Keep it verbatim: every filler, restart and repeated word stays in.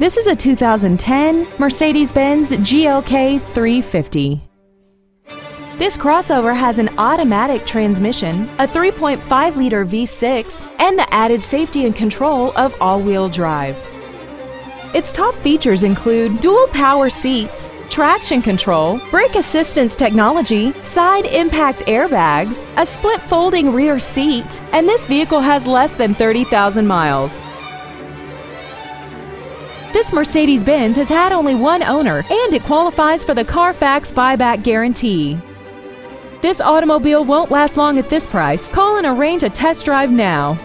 This is a two thousand ten Mercedes-Benz G L K three fifty. This crossover has an automatic transmission, a three point five liter V six, and the added safety and control of all-wheel drive. Its top features include dual power seats, traction control, brake assistance technology, side impact airbags, a split folding rear seat, and this vehicle has less than thirty thousand miles. This Mercedes-Benz has had only one owner, and it qualifies for the Carfax buyback guarantee. This automobile won't last long at this price. Call and arrange a test drive now.